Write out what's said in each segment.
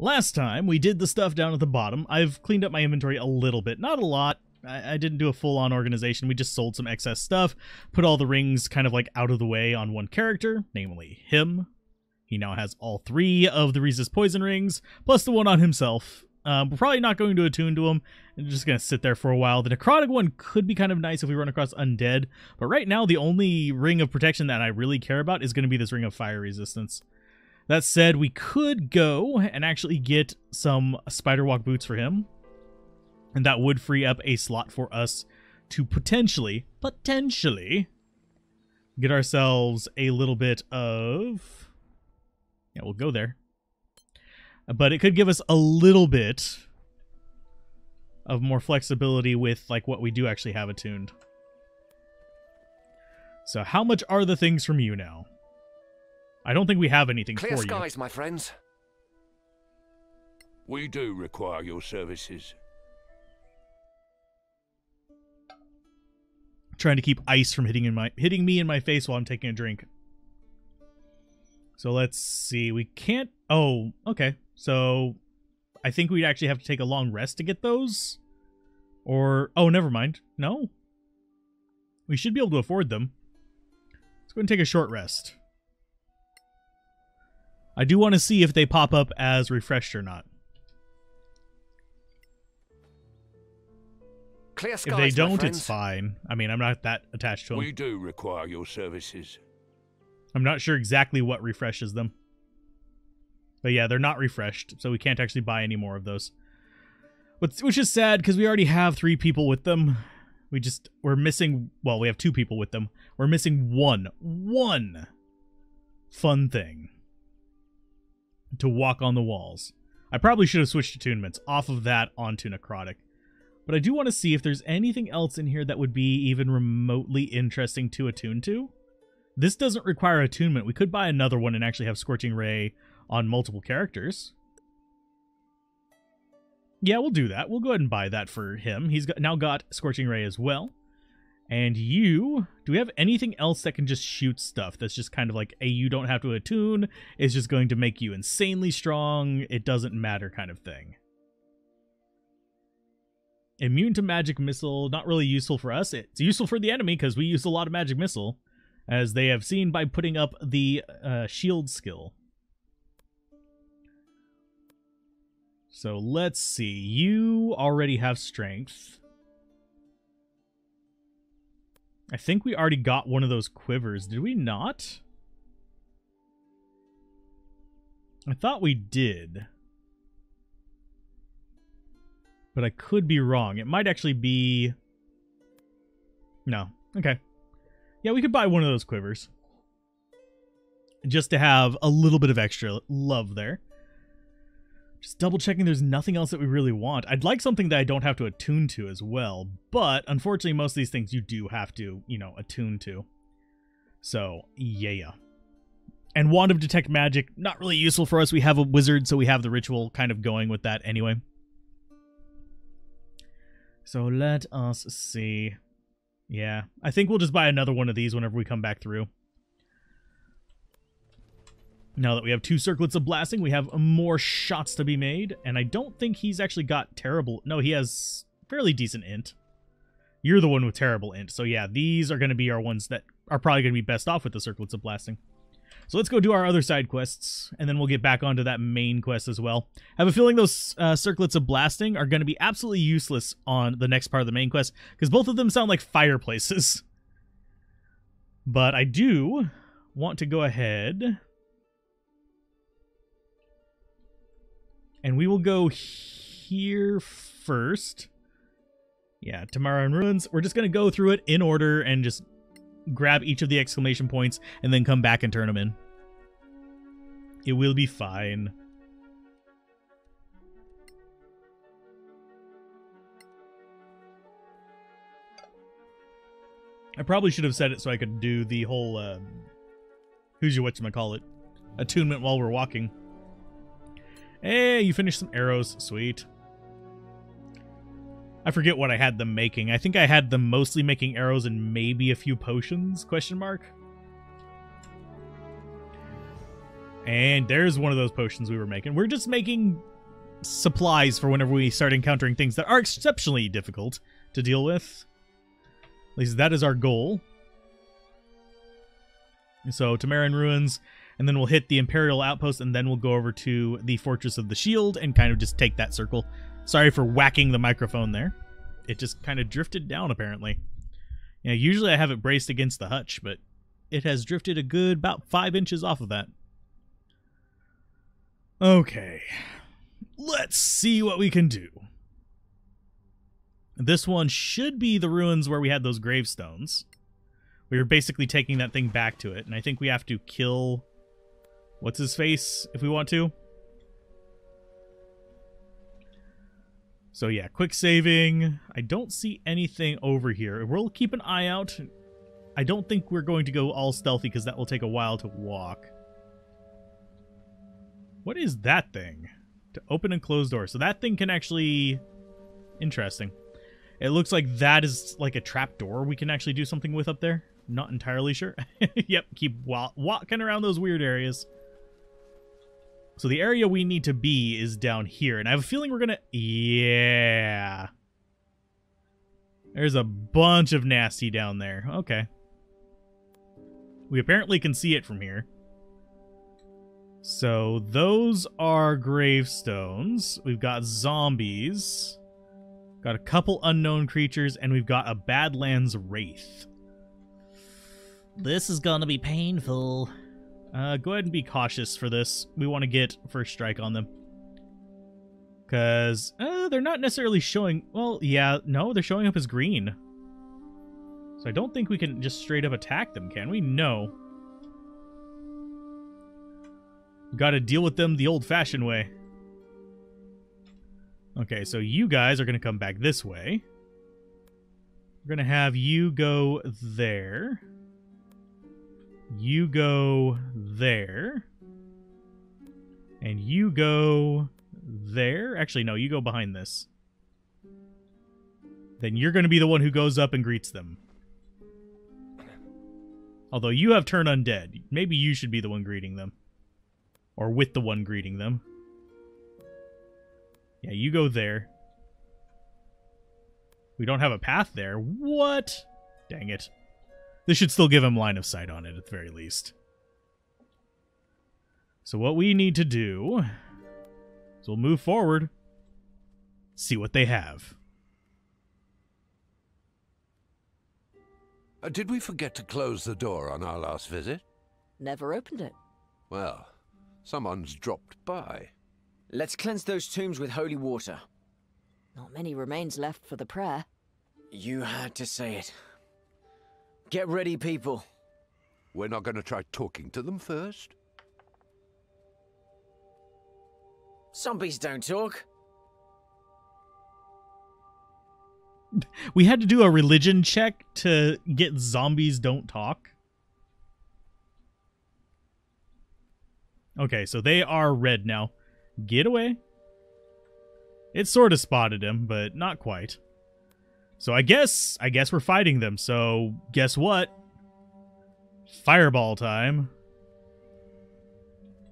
Last time, we did the stuff down at the bottom. I've cleaned up my inventory a little bit. Not a lot. I didn't do a full-on organization. We just sold some excess stuff, put all the rings kind of like out of the way on one character, namely him. He now has all three of the Resist Poison rings, plus the one on himself. We're probably not going to attune to him. I'm just going to sit there for a while. The Necrotic one could be kind of nice if we run across Undead, but right now the only ring of protection that I really care about is going to be this ring of fire resistance. That said, we could go and actually get some Spiderwalk boots for him. And that would free up a slot for us to potentially get ourselves a little bit of... Yeah, we'll go there. But it could give us a little bit of more flexibility with like what we do actually have attuned. So how much are the things from you now? I don't think we have anything for you. Clear skies, my friends. We do require your services. Trying to keep ice from hitting me in my face while I'm taking a drink. So let's see. We can't. Oh, okay. So I think we'd actually have to take a long rest to get those. Or oh, never mind. No. We should be able to afford them. Let's go ahead and take a short rest. I do want to see if they pop up as refreshed or not. Clear skies, if they don't, it's fine. I mean, I'm not that attached to them. We do require your services. I'm not sure exactly what refreshes them. But yeah, they're not refreshed, so we can't actually buy any more of those. Which is sad, because we already have three people with them. We're missing... Well, we have two people with them. We're missing one fun thing to walk on the walls. I probably should have switched attunements off of that onto Necrotic. But I do want to see if there's anything else in here that would be even remotely interesting to attune to. This doesn't require attunement. We could buy another one and actually have Scorching Ray on multiple characters. Yeah, we'll do that. We'll go ahead and buy that for him. He's now got Scorching Ray as well. And you, do we have anything else that can just shoot stuff? That's just kind of like, hey, you don't have to attune. It's just going to make you insanely strong. It doesn't matter kind of thing. Immune to magic missile, not really useful for us. It's useful for the enemy because we use a lot of magic missile, as they have seen by putting up the shield skill. So let's see. You already have strength. I think we already got one of those quivers. Did we not? I thought we did. But I could be wrong. It might actually be... No. Okay. Yeah, we could buy one of those quivers. Just to have a little bit of extra love there. Just double checking there's nothing else that we really want. I'd like something that I don't have to attune to as well. But, unfortunately, most of these things you do have to, you know, attune to. So, yeah. And Wand of Detect Magic, not really useful for us. We have a wizard, so we have the ritual kind of going with that anyway. So let us see. Yeah, I think we'll just buy another one of these whenever we come back through. Now that we have two circlets of blasting, we have more shots to be made. And I don't think he's actually got terrible... No, he has fairly decent int. You're the one with terrible int. So yeah, these are going to be our ones that are probably going to be best off with the circlets of blasting. So let's go do our other side quests, and then we'll get back onto that main quest as well. I have a feeling those circlets of blasting are going to be absolutely useless on the next part of the main quest, because both of them sound like fireplaces. But I do want to go ahead, and we will go here first. Yeah, Tomorrow in Ruins. We're just going to go through it in order and just... grab each of the exclamation points and then come back and turn them in. It will be fine. I probably should have said it so I could do the whole attunement while we're walking. Hey, you finished some arrows. Sweet. I forget what I had them making. I think I had them mostly making arrows and maybe a few potions, question mark. And there's one of those potions we were making. We're just making supplies for whenever we start encountering things that are exceptionally difficult to deal with. At least that is our goal. So, Tamaran Ruins, and then we'll hit the Imperial Outpost, and then we'll go over to the Fortress of the Shield and kind of just take that circle. Sorry for whacking the microphone there. It just kind of drifted down, apparently. Yeah, usually I have it braced against the hutch, but it has drifted a good about 5 inches off of that. Okay. Let's see what we can do. This one should be the ruins where we had those gravestones. We were basically taking that thing back to it, and I think we have to kill... what's his face, if we want to? So yeah, quick saving. I don't see anything over here. We'll keep an eye out. I don't think we're going to go all stealthy, because that will take a while to walk. What is that thing? To open and close doors. So that thing can actually... interesting. It looks like that is like a trap door we can actually do something with up there. Not entirely sure. Yep, keep walking around those weird areas. So the area we need to be is down here. And I have a feeling we're going to... yeah. There's a bunch of nasty down there. Okay. We apparently can see it from here. So those are gravestones. We've got zombies. Got a couple unknown creatures, and we've got a Badlands Wraith. This is gonna be painful. Go ahead and be cautious for this. We want to get first strike on them. Because they're not necessarily showing... well, yeah, no, they're showing up as green. So I don't think we can just straight up attack them, can we? No. Gotta deal with them the old-fashioned way. Okay, so you guys are gonna come back this way. We're gonna have you go there. You go there. And you go there. Actually, no, you go behind this. Then you're gonna be the one who goes up and greets them. Although you have Turn Undead. Maybe you should be the one greeting them. Or with the one greeting them. Yeah, you go there. We don't have a path there. What? Dang it. This should still give him line of sight on it at the very least. So what we need to do is we'll move forward. See what they have. Did we forget to close the door on our last visit? Never opened it. Well, someone's dropped by. Let's cleanse those tombs with holy water. Not many remains left for the prayer. You had to say it. Get ready, people. We're not going to try talking to them first. Zombies don't talk. We had to do a religion check to get zombies don't talk. Okay, so they are red now. Get away. It sort of spotted him, but not quite. So I guess we're fighting them. So guess what? Fireball time.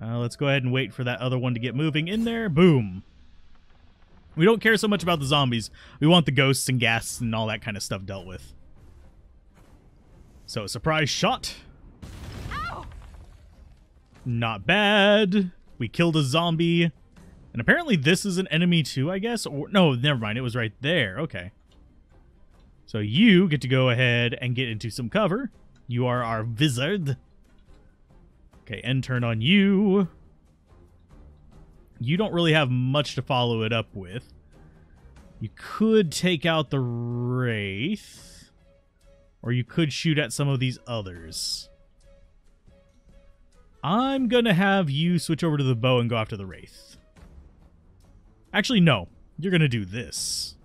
Let's go ahead and wait for that other one to get moving in there. Boom. We don't care so much about the zombies. We want the ghosts and ghasts and all that kind of stuff dealt with. So a surprise shot. Ow! Not bad. We killed a zombie. And apparently this is an enemy too, I guess. Or no, never mind. It was right there. Okay. So you get to go ahead and get into some cover. You are our wizard. Okay, end turn on you. You don't really have much to follow it up with. You could take out the Wraith. Or you could shoot at some of these others. I'm going to have you switch over to the bow and go after the Wraith. Actually, no. You're going to do this.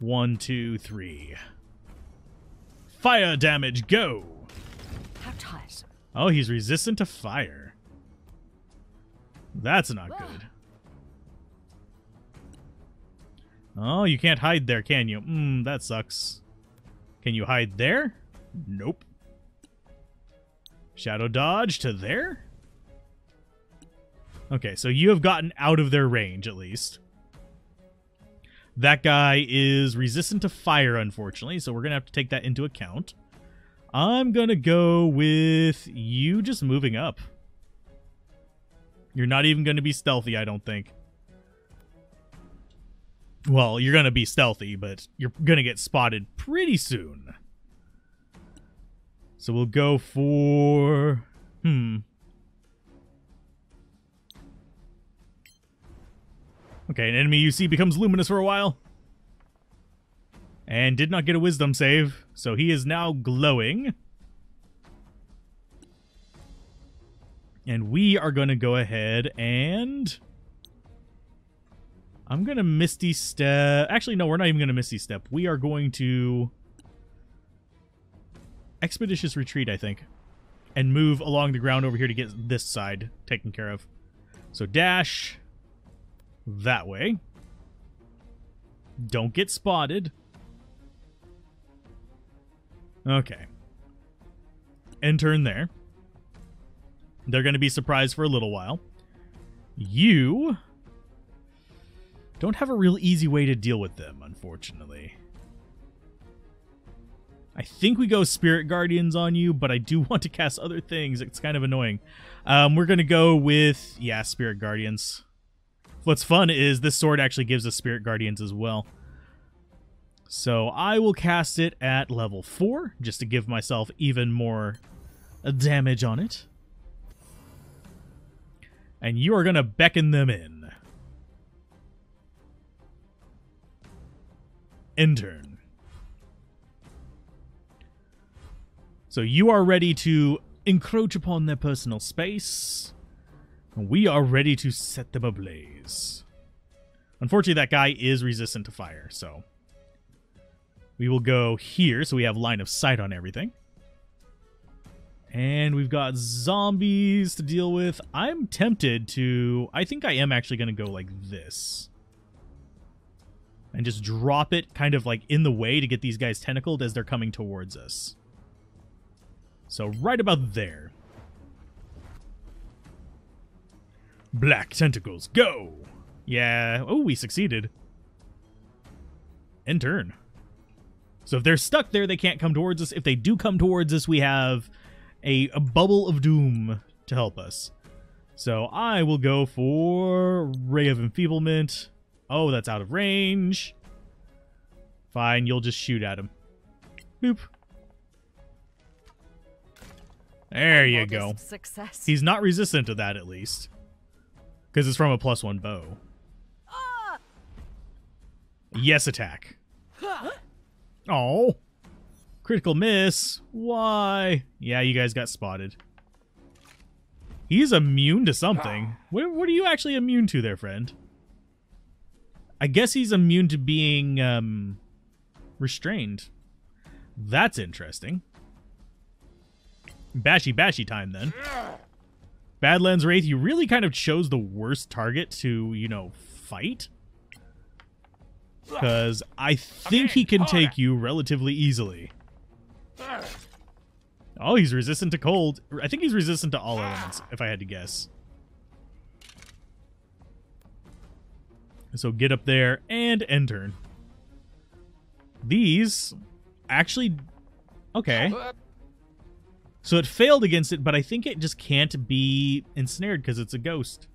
1, 2, 3. Fire damage, go! How tiresome. Oh, he's resistant to fire. That's not good. Oh, you can't hide there, can you? That sucks. Can you hide there? Nope. Shadow dodge to there? Okay, so you have gotten out of their range, at least. That guy is resistant to fire, unfortunately, so we're going to have to take that into account. I'm going to go with you just moving up. You're not even going to be stealthy, I don't think. Well, you're going to be stealthy, but you're going to get spotted pretty soon. So we'll go for... Okay, an enemy you see becomes luminous for a while. And did not get a wisdom save, so he is now glowing. And we are going to go ahead and... I'm going to Misty Step... Actually, no, we're not even going to Misty Step. We are going to... Expeditious Retreat, I think. And move along the ground over here to get this side taken care of. So dash... that way. Don't get spotted. Okay. End turn there. They're going to be surprised for a little while. You... don't have a real easy way to deal with them, unfortunately. I think we go Spirit Guardians on you, but I do want to cast other things. It's kind of annoying. We're going to go with, yeah, Spirit Guardians. What's fun is this sword actually gives us Spirit Guardians as well. So I will cast it at level 4, just to give myself even more damage on it. And you are going to beckon them in. End turn. So you are ready to encroach upon their personal space. We are ready to set them ablaze. Unfortunately, that guy is resistant to fire, so we will go here so we have line of sight on everything. And we've got zombies to deal with. I'm tempted to... I think I am actually going to go like this. And just drop it kind of like in the way to get these guys tentacled as they're coming towards us. So right about there. Black tentacles, go! Yeah. Oh, we succeeded. End turn. So if they're stuck there, they can't come towards us. If they do come towards us, we have a bubble of doom to help us. So I will go for Ray of Enfeeblement. Oh, that's out of range. Fine, you'll just shoot at him. Boop. There you go. Success. He's not resistant to that, at least. Because it's from a +1 bow. Yes, attack. Oh. Critical miss. Why? Yeah, you guys got spotted. He's immune to something. What are you actually immune to there, friend? I guess he's immune to being restrained. That's interesting. Bashy bashy time then. Badlands Wraith, you really kind of chose the worst target to, you know, fight. Because I think he can take you relatively easily. Oh, he's resistant to cold. I think he's resistant to all elements, if I had to guess. So get up there and end turn. These actually... okay. So it failed against it, but I think it just can't be ensnared because it's a ghost.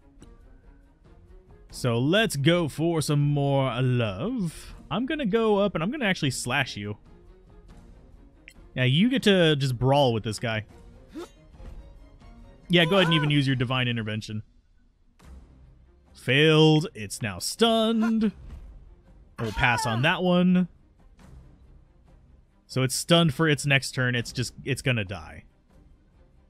So let's go for some more love. I'm going to go up and I'm going to actually slash you. Now you get to just brawl with this guy. Yeah, go ahead and even use your divine intervention. Failed. It's now stunned. We'll pass on that one. So it's stunned for its next turn. It's gonna die.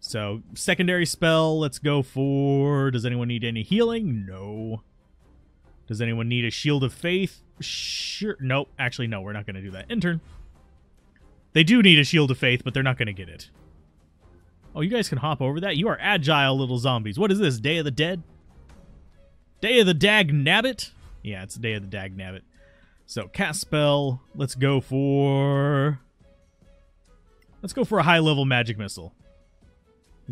So secondary spell. Let's go for... does anyone need any healing? No. Does anyone need a shield of faith? Sure. Nope. Actually, no. We're not gonna do that. End turn. They do need a shield of faith, but they're not gonna get it. Oh, you guys can hop over that. You are agile little zombies. What is this? Day of the Dead? Day of the Dag Nabbit? Yeah, it's Day of the Dag Nabbit. So, cast spell. Let's go for... let's go for a high-level magic missile.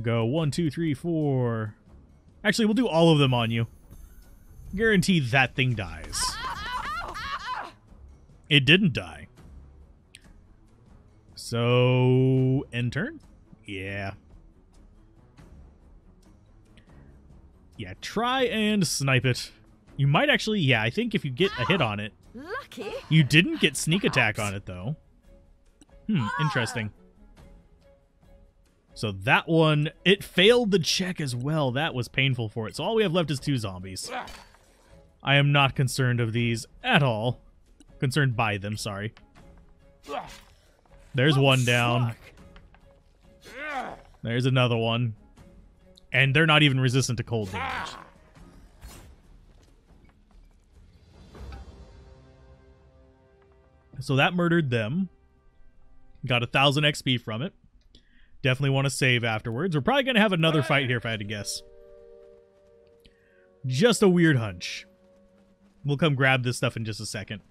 Go 1, 2, 3, 4. Actually, we'll do all of them on you. Guarantee that thing dies. It didn't die. So, end turn? Yeah. Yeah, try and snipe it. You might actually, yeah, I think if you get a hit on it. Lucky. You didn't get sneak attack on it, though. Hmm, interesting. So that one, it failed the check as well. That was painful for it. So all we have left is 2 zombies. I am not concerned of these at all. Concerned by them, sorry. There's one down. There's another one. And they're not even resistant to cold damage. So that murdered them. Got 1,000 XP from it. Definitely want to save afterwards. We're probably going to have another fight here if I had to guess. Just a weird hunch. We'll come grab this stuff in just a second.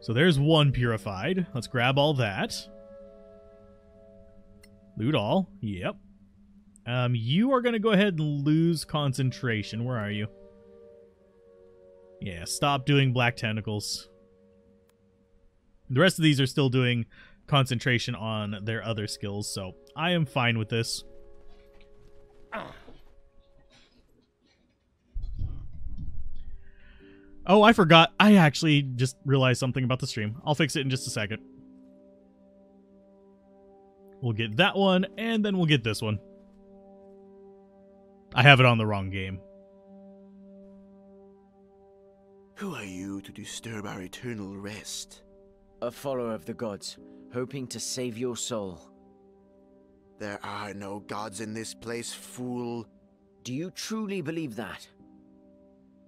So there's one purified. Let's grab all that. Loot all. Yep. You are going to go ahead and lose concentration. Where are you? Yeah, stop doing black tentacles. The rest of these are still doing concentration on their other skills, so I am fine with this. Oh, I forgot. I actually just realized something about the stream. I'll fix it in just a second. We'll get that one, and then we'll get this one. I have it on the wrong game. Who are you to disturb our eternal rest? A follower of the gods, hoping to save your soul. There are no gods in this place, fool. Do you truly believe that?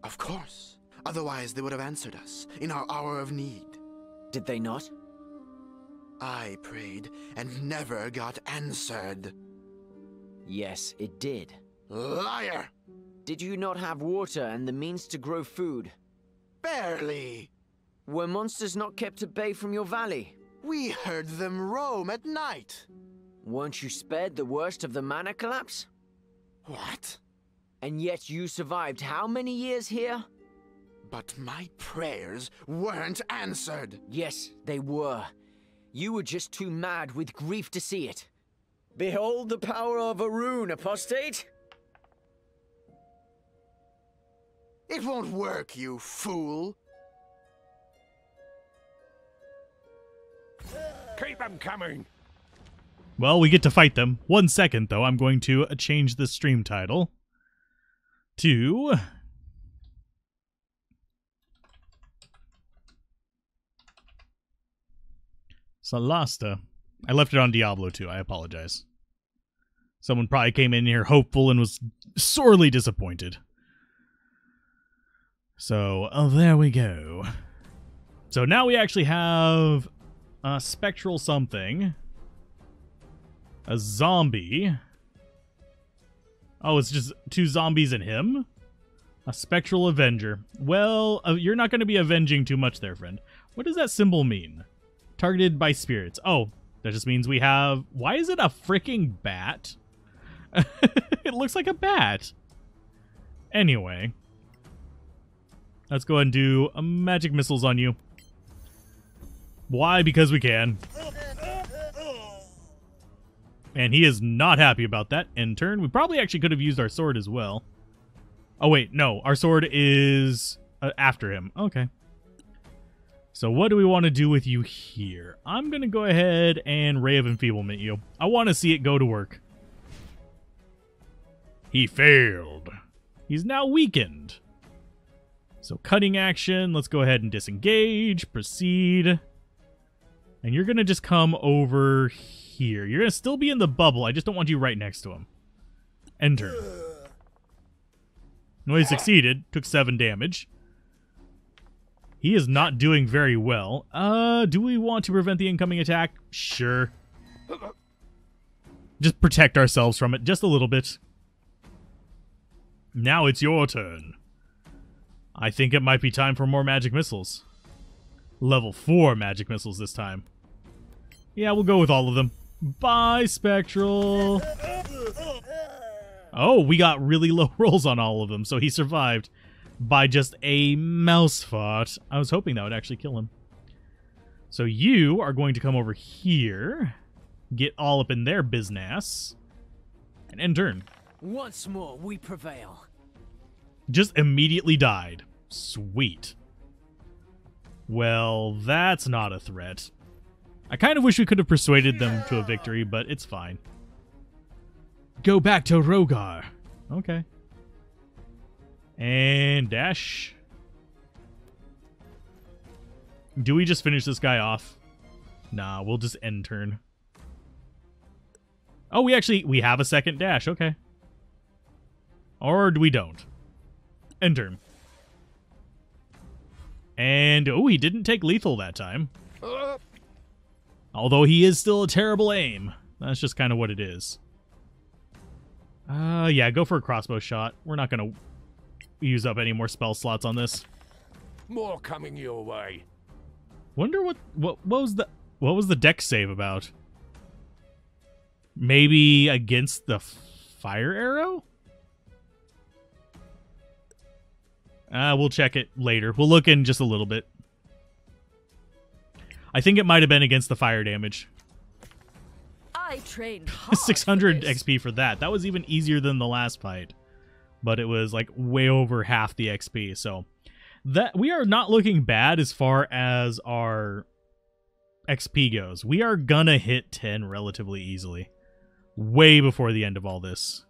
Of course. Otherwise they would have answered us in our hour of need. Did they not? I prayed and never got answered. Yes, it did. Liar! Did you not have water and the means to grow food? Barely. Were monsters not kept at bay from your valley? We heard them roam at night. Weren't you spared the worst of the mana collapse? What? And yet you survived how many years here? But my prayers weren't answered. Yes, they were. You were just too mad with grief to see it. Behold the power of Arun, apostate! It won't work, you fool! Keep them coming! Well, we get to fight them. One second, though. I'm going to change the stream title to... Solasta. I left it on Diablo 2. I apologize. Someone probably came in here hopeful and was sorely disappointed. So, oh, there we go. So now we actually have a spectral something. A zombie. Oh, it's just 2 zombies and him? A spectral avenger. Well, you're not going to be avenging too much there, friend. What does that symbol mean? Targeted by spirits. Oh, that just means we have... Why is it a freaking bat? It looks like a bat. Anyway... Let's go ahead and do magic missiles on you. Why? Because we can. And he is not happy about that. End turn. We probably actually could have used our sword as well. Oh, wait. No. Our sword is after him. Okay. So what do we want to do with you here? I'm going to go ahead and Ray of Enfeeblement you. I want to see it go to work. He failed. He's now weakened. So cutting action, let's go ahead and disengage, proceed. And you're going to just come over here. You're going to still be in the bubble. I just don't want you right next to him. Enter. No, he succeeded. Took 7 damage. He is not doing very well. Do we want to prevent the incoming attack? Sure. Just protect ourselves from it just a little bit. Now it's your turn. I think it might be time for more magic missiles. Level 4 magic missiles this time. Yeah, we'll go with all of them. Bye, Spectral. Oh, we got really low rolls on all of them, so he survived by just a mouse fart. I was hoping that would actually kill him. So you are going to come over here, get all up in their business, and end turn. Once more, we prevail. Just immediately died. Sweet. Well, that's not a threat. I kind of wish we could have persuaded them to a victory, but it's fine. Go back to Rogar. Okay. And dash. Do we just finish this guy off? Nah, we'll just end turn. Oh, we have a second dash. Okay. Or we don't. End turn. And, oh, he didn't take lethal that time. Although he is still a terrible aim. That's just kind of what it is. Yeah, go for a crossbow shot. We're not going to use up any more spell slots on this. More coming your way. Wonder what was the deck save about? Maybe against the fire arrow? We'll check it later. We'll look in just a little bit. I think it might have been against the fire damage. I trained hard. 600 XP for that. That was even easier than the last fight, but it was like way over half the XP. So that we are not looking bad as far as our XP goes. We are gonna hit 10 relatively easily, way before the end of all this.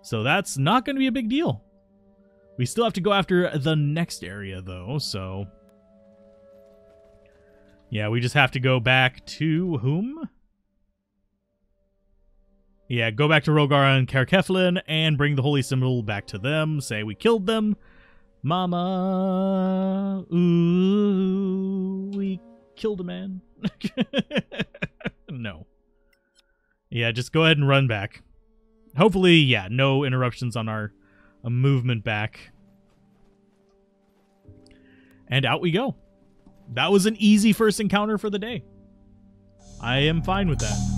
So that's not gonna be a big deal. We still have to go after the next area though, so yeah, we just have to go back to whom? Yeah, go back to Rogar and Kerkeflin and bring the Holy Symbol back to them. Say we killed them. Mama, ooh, we killed a man. No. Yeah, just go ahead and run back. Hopefully, yeah, no interruptions on our movement back. And out we go. That was an easy first encounter for the day. I am fine with that.